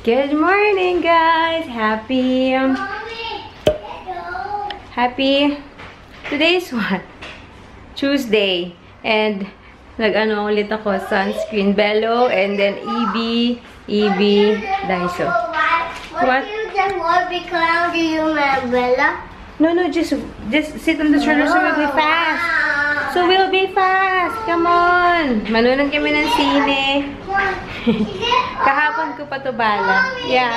Good morning, guys! Happy! Today's what? Tuesday. And nag-ano ulit ako, sunscreen Bello, and then EB, Daiso. What? Do you want Bello? No, just sit on the trailer so we'll be fast. Come on! Manunan kami ng sine. Kahapon ko pa to bala. Yeah.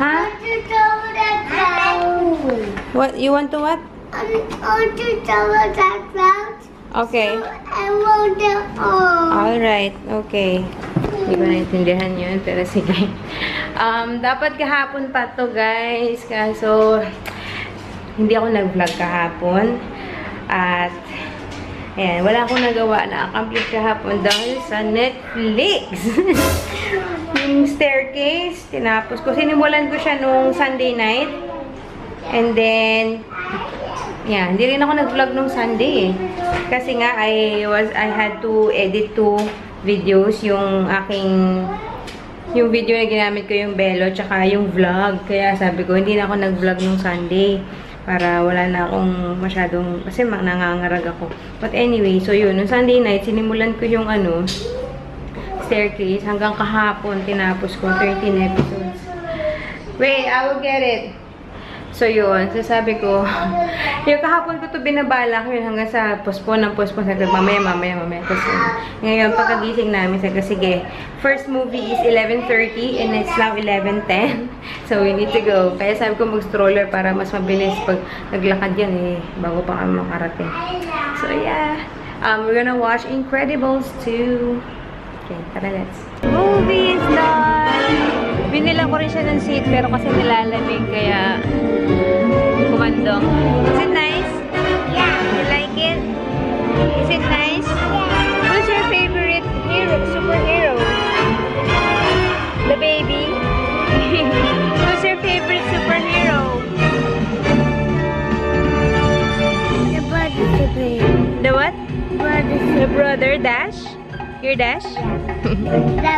Huh? What? You want to what? I want to double that route. Okay. So I want to alright. Okay. Hindi ko naintindihan yun. Pero sige. Dapat kahapon pa to, guys. Kaso hindi ako nag-vlog kahapon at ayan, wala akong nagawa na complete kahapon dahil sa Netflix. Yung staircase, tinapos ko. Sinimulan ko siya nung Sunday night. And then, yeah, hindi rin ako nag-vlog nung Sunday eh. Kasi nga, I had to edit 2 videos. Yung aking, yung video na ginamit ko, yung Bello, tsaka yung vlog. Kaya sabi ko, hindi na ako nag-vlog nung Sunday. Para wala na akong masyadong, kasi nangangarag ako. But anyway, so yun, noong Sunday night, sinimulan ko yung ano, staircase. Hanggang kahapon, tinapos ko 13 episodes. Wait, I will get it. So yun, so sabi ko, yung kahapon ko to binabalak yun hanggang sa postpone. Sabi ko, mamaya. Kasi ngayon, pagkagising namin, sabi ko, sige, first movie is 11:30 and it's now 11:10. So we need to go. Kaya sabi ko mag-stroller para mas mabilis pag naglakad yan eh, bago pa kami makarating. So yeah, we're gonna watch Incredibles 2. Okay, tara, let's. Movie is done! Binilang ko rin siya ng seat, pero kasi nilalamig, kaya kumandong. Is it nice? Yeah. You like it? Is it nice? Yeah. Who's your favorite superhero? The baby? Who's your favorite superhero? The brother. The what? Brother. The brother, Dash? Your Dash? Yeah.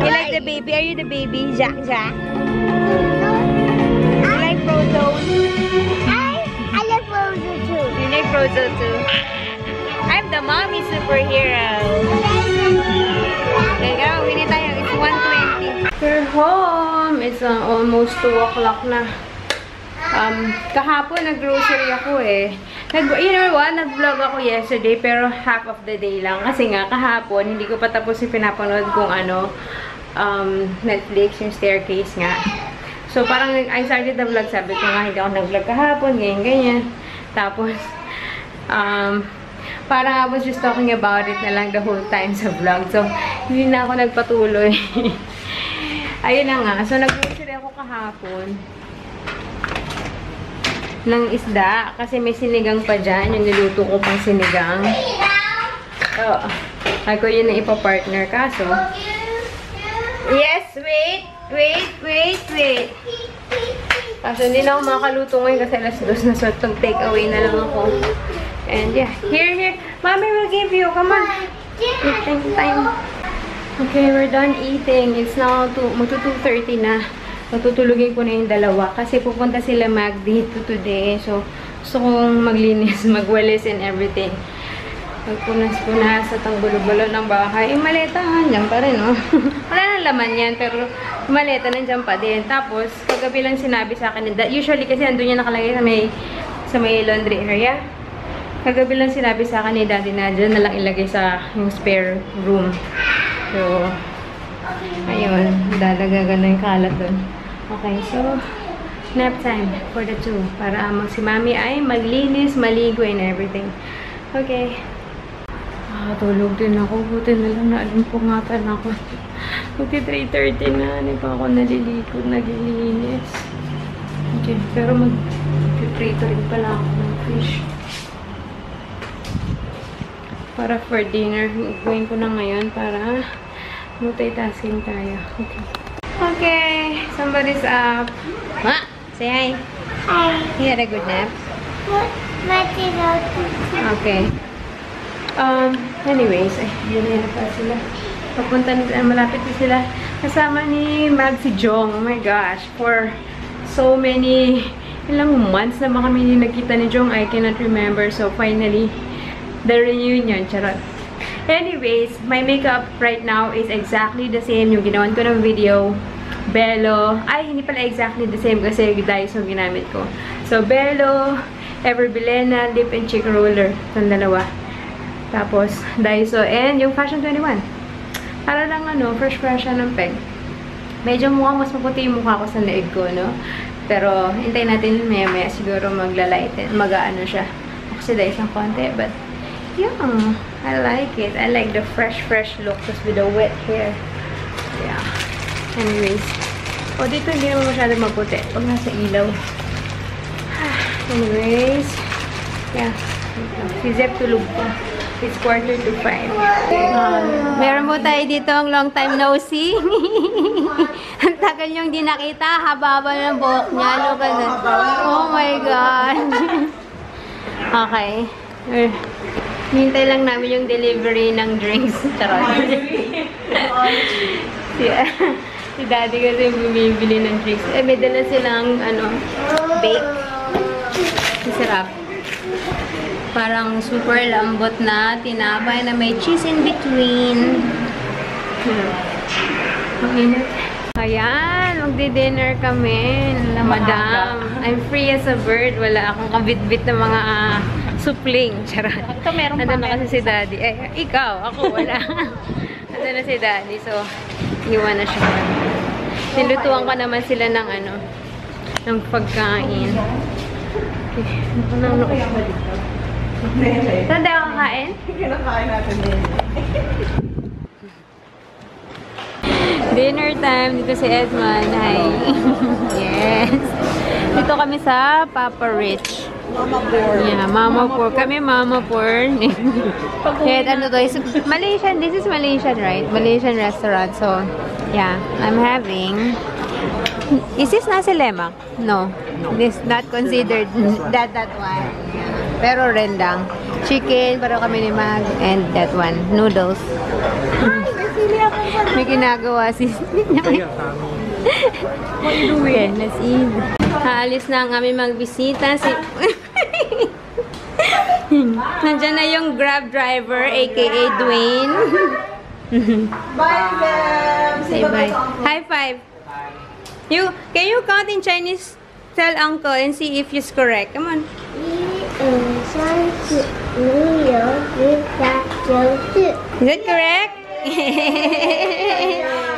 you like the baby? Are you the baby? Ja? No. You like Frozone? I like Frozone too. You like Frozone too? I'm the mommy superhero. Okay, go. Winnie tayo. It's 1:20. We're home. It's almost 2 o'clock na. Kahapon nag-grocery ako eh. Nag-vlog ako yesterday pero half of the day lang. Kasi nga kahapon, hindi ko pa tapos yung pinapanood kung ano, Netflix, yung staircase nga. So parang I started the vlog, sabi ko nga hindi ako nag-vlog kahapon, ganyan. Tapos, parang I was just talking about it na lang the whole time sa vlog. So, hindi na ako nagpatuloy. Ayun na nga. So, nag-grocery ako kahapon ng isda, kasi may sinigang pa dyan, yung niluto ko pang sinigang. Oh, ako yun ang ipapartner, kaso. Yes, wait. Kaso hindi na ako makaluto ngayon kasi alas 2 na, so take away na lang ako. And yeah, here. Mommy will give you, come on. Eating time. Okay, we're done eating. It's now 2:30 na. Tutulugin ko na yung dalawa kasi pupunta sila mag dito today. So, gusto kong maglinis, magwalis and everything. Magpunas-punas at ang gulo-gulo ng bahay. Yung maleta, nandiyan pa rin, oh. Wala nang laman yan, pero maleta nandiyan pa din. Tapos, paggabi lang sinabi sa akin, usually kasi andun niya nakalagay sa may laundry area. Paggabi lang sinabi sa akin ni Daddy na dyan nalang ilagay sa yung spare room. So, ayun, dadagagan na yung kalat doon. Okay, so, nap time for the 2. Para si Mami ay maglinis, maligo, and everything. Okay. Tulog din ako. Buti na lang naalimpungatan ako. Buti 3:30 na. Hindi pa ako nalilikod, naglilinis. Okay, pero mag-prito rin pala ako ng fish. Para for dinner. Gawin ko na ngayon para multitasking tayo. Okay, somebody's up. Ma, say hi. Hi. You had a good nap? What? Okay. Anyways, ay, yun na pa sila. Papunta nila, malapit na sila. Kasama ni Mag si Jong. Oh my gosh. For so many, ilang months na ba kami nakita ni Jong? I cannot remember. So, finally, the reunion. Charot. Anyways, my makeup right now is exactly the same. Yung ginawan ko ng video. Bello. Ay, hindi pala exactly the same kasi Daiso ginamit ko. So, Bello, Everbelena, lip and cheek roller. Itong dalawa. Tapos, Daiso, and yung Fashion 21. Para lang, ano, fresh siya ng peg. Medyo mukha, mas maputi yung mukha ko sa leeg ko, no? Pero, hintayin natin maya-maya. Siguro maglalighten, mag-ano siya. Oxidize ng konti, but, yeah. I like it. I like the fresh look just with the wet hair. Yeah. Anyways. Oh, dito hindi naman masyado maputi. Pag nasa ilaw. Anyways. Yeah. Si Zeb tulog pa. It's 4:45. Meron po tayo dito ang long time no see. Ang tagal niyong di nakita. Haba-haba ng buhok niya. Look at that. Oh my God. Okay. Hintay lang namin yung delivery ng drinks. Charot. Si Daddy kasi bumibili ng drinks. Eh, may dala silang, ano, bake. Masarap. Parang super lambot na tinapay na may cheese in between. Ayan, magdi-dinner kami. Madam, I'm free as a bird. Wala akong kabitbit na mga supling. Charot. Nandun na kasi si Daddy. Eh, ikaw. Ako, wala. Nandun na si Daddy. So, iwan na siya. Nilutuan ko naman sila ng ano, ng pagkain. Okay. Ano na ako? Saan tayo kakain? Kinakain natin din. Dinner time. Dito si Edmond. Hi. Yes. Dito kami sa PappaRich. Mama Porn. Yeah, Mama Porn. Kami Mama Porn. Kahit ano to. Malaysian. This is Malaysian, right? Malaysian restaurant. So, yeah. I'm having... Is this nasi lemak? No. This not considered that one. Pero rendang. Chicken, pero kami ni Mag. And that one, noodles. Hi! Nasili ako pa. May ginagawa si... What are you doing? Let's eat. Haalis na ang aming magbisita. Si... Nandiyan na yung Grab driver, a.k.a. Dwayne. Bye, Zeb! Say bye. High five. You, can you count in Chinese? Tell Uncle and see if he's correct. Come on. Is that correct?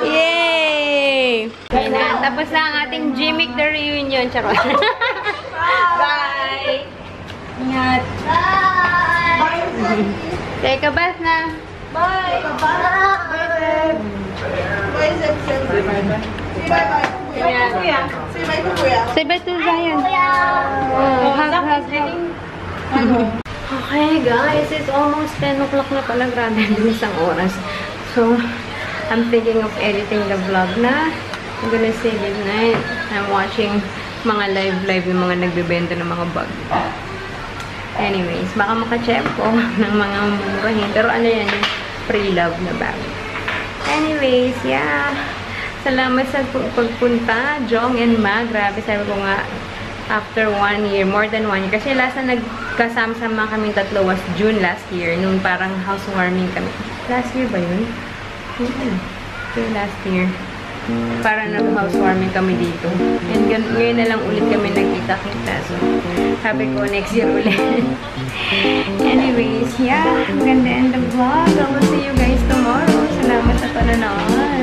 Yay! Ayan na, tapos na ang ating Jimmick the Reunion. Charot. Bye! Ingat. Bye! Take a bath na. Bye! Bye! Bye! Bye! Say bye to Kuya. Say bye to Ryan. Okay guys, it's almost 10 o'clock na pala. Grabe na isang oras. So, I'm thinking of editing the vlog na. I'm gonna say good night. I'm watching mga live yung mga nagbebenta ng mga bag. Anyways, baka maka-check ko ng mga murahin. Pero ano yan, pre-love na bag. Anyways, yeah. Salamat sa pagpunta, Jong and Ma. Grabe, sabi ko nga, after 1 year, more than 1 year. Kasi last na nagkasama-sama kami tatlo was June last year, nung parang housewarming kami. Last year ba yun? Okay, last year. Parang nag-housewarming kami dito. And ngayon na lang ulit kami nagkita-kita. So, sabi ko, next year ulit. Anyways, yeah, I'm gonna end the vlog. I will see you guys tomorrow. Salamat sa panonood.